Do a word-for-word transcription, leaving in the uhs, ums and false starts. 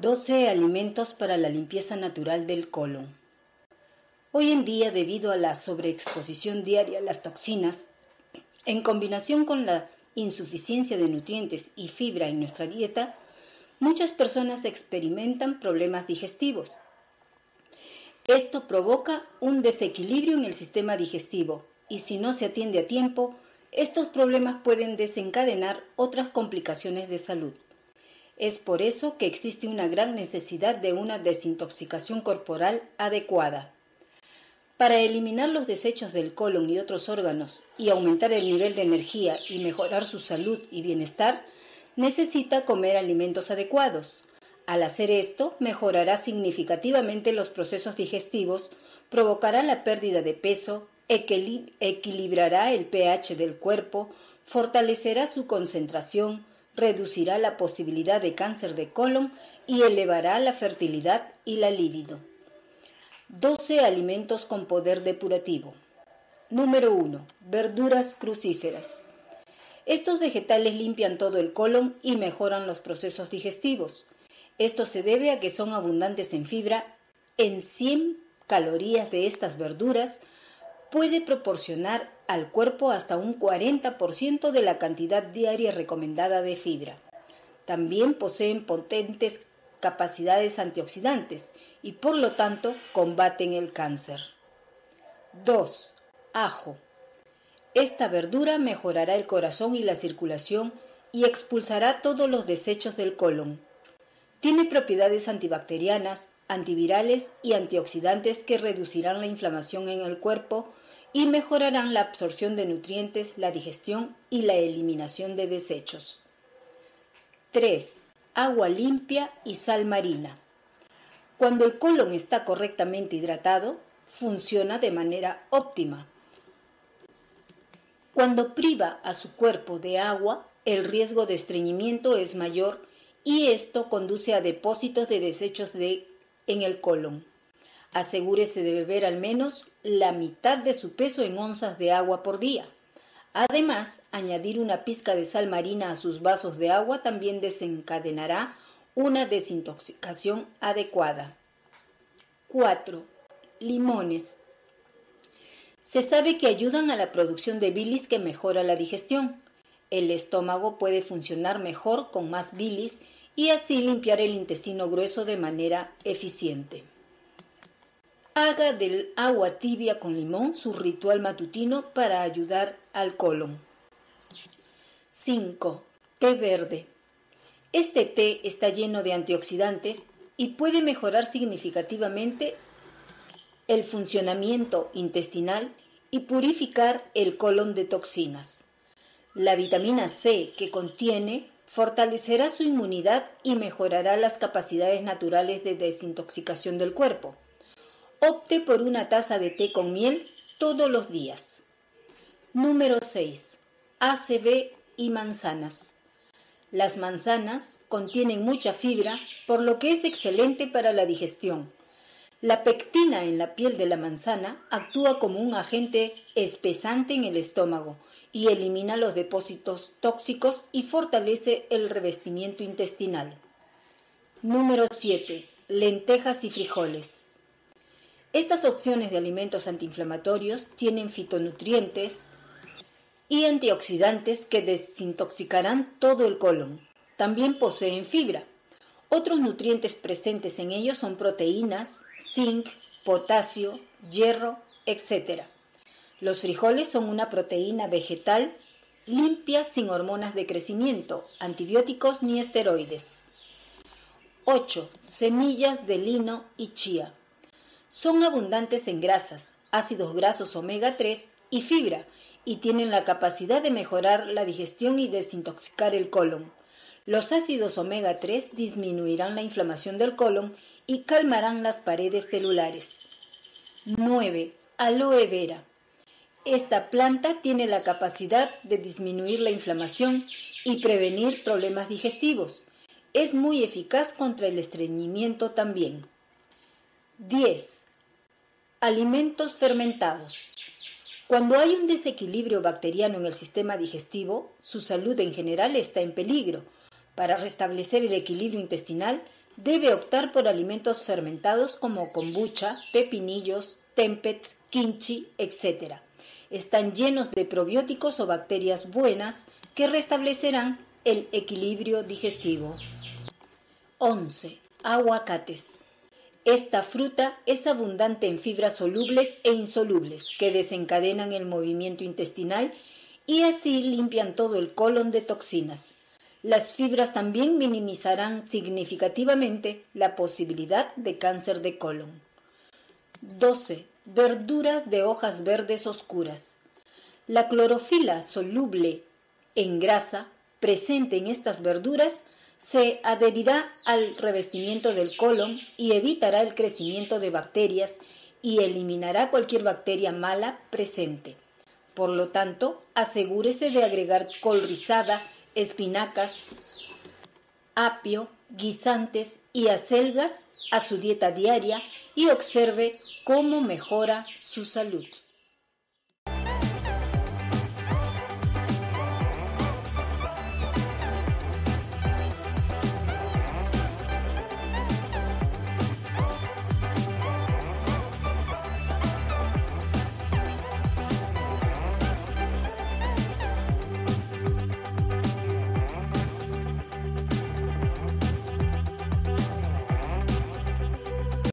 doce alimentos para la limpieza natural del colon. Hoy en día, debido a la sobreexposición diaria a las toxinas, en combinación con la insuficiencia de nutrientes y fibra en nuestra dieta, muchas personas experimentan problemas digestivos. Esto provoca un desequilibrio en el sistema digestivo y si no se atiende a tiempo, estos problemas pueden desencadenar otras complicaciones de salud. Es por eso que existe una gran necesidad de una desintoxicación corporal adecuada. Para eliminar los desechos del colon y otros órganos y aumentar el nivel de energía y mejorar su salud y bienestar, necesita comer alimentos adecuados. Al hacer esto, mejorará significativamente los procesos digestivos, provocará la pérdida de peso, equilib- equilibrará el pH del cuerpo, fortalecerá su concentración, reducirá la posibilidad de cáncer de colon y elevará la fertilidad y la libido. doce alimentos con poder depurativo. Número uno. Verduras crucíferas. Estos vegetales limpian todo el colon y mejoran los procesos digestivos. Esto se debe a que son abundantes en fibra. En cien calorías de estas verduras puede proporcionar al cuerpo hasta un cuarenta por ciento de la cantidad diaria recomendada de fibra. También poseen potentes capacidades antioxidantes y por lo tanto combaten el cáncer. dos. Ajo. Esta verdura mejorará el corazón y la circulación y expulsará todos los desechos del colon. Tiene propiedades antibacterianas, antivirales y antioxidantes que reducirán la inflamación en el cuerpo y mejorarán la absorción de nutrientes, la digestión y la eliminación de desechos. tres. Agua limpia y sal marina. Cuando el colon está correctamente hidratado, funciona de manera óptima. Cuando priva a su cuerpo de agua, el riesgo de estreñimiento es mayor y esto conduce a depósitos de desechos de, en el colon. Asegúrese de beber al menos la mitad de su peso en onzas de agua por día. Además, añadir una pizca de sal marina a sus vasos de agua también desencadenará una desintoxicación adecuada. cuatro. Limones. Se sabe que ayudan a la producción de bilis que mejora la digestión. El estómago puede funcionar mejor con más bilis y así limpiar el intestino grueso de manera eficiente. Haga del agua tibia con limón su ritual matutino para ayudar al colon. cinco. Té verde. Este té está lleno de antioxidantes y puede mejorar significativamente el funcionamiento intestinal y purificar el colon de toxinas. La vitamina C que contiene fortalecerá su inmunidad y mejorará las capacidades naturales de desintoxicación del cuerpo. Opte por una taza de té con miel todos los días. Número seis. A C V y manzanas. Las manzanas contienen mucha fibra, por lo que es excelente para la digestión. La pectina en la piel de la manzana actúa como un agente espesante en el estómago y elimina los depósitos tóxicos y fortalece el revestimiento intestinal. Número siete. Lentejas y frijoles. Estas opciones de alimentos antiinflamatorios tienen fitonutrientes y antioxidantes que desintoxicarán todo el colon. También poseen fibra. Otros nutrientes presentes en ellos son proteínas, zinc, potasio, hierro, etcétera. Los frijoles son una proteína vegetal limpia sin hormonas de crecimiento, antibióticos ni esteroides. ocho. Semillas de lino y chía. Son abundantes en grasas, ácidos grasos omega tres y fibra y tienen la capacidad de mejorar la digestión y desintoxicar el colon. Los ácidos omega tres disminuirán la inflamación del colon y calmarán las paredes celulares. nueve. Aloe vera. Esta planta tiene la capacidad de disminuir la inflamación y prevenir problemas digestivos. Es muy eficaz contra el estreñimiento también. diez. Alimentos fermentados. Cuando hay un desequilibrio bacteriano en el sistema digestivo, su salud en general está en peligro. Para restablecer el equilibrio intestinal, debe optar por alimentos fermentados como kombucha, pepinillos, tempeh, kimchi, etcétera. Están llenos de probióticos o bacterias buenas que restablecerán el equilibrio digestivo. once. Aguacates. Esta fruta es abundante en fibras solubles e insolubles que desencadenan el movimiento intestinal y así limpian todo el colon de toxinas. Las fibras también minimizarán significativamente la posibilidad de cáncer de colon. doce. Verduras de hojas verdes oscuras. La clorofila soluble en grasa presente en estas verduras se adherirá al revestimiento del colon y evitará el crecimiento de bacterias y eliminará cualquier bacteria mala presente. Por lo tanto, asegúrese de agregar col rizada, espinacas, apio, guisantes y acelgas a su dieta diaria y observe cómo mejora su salud.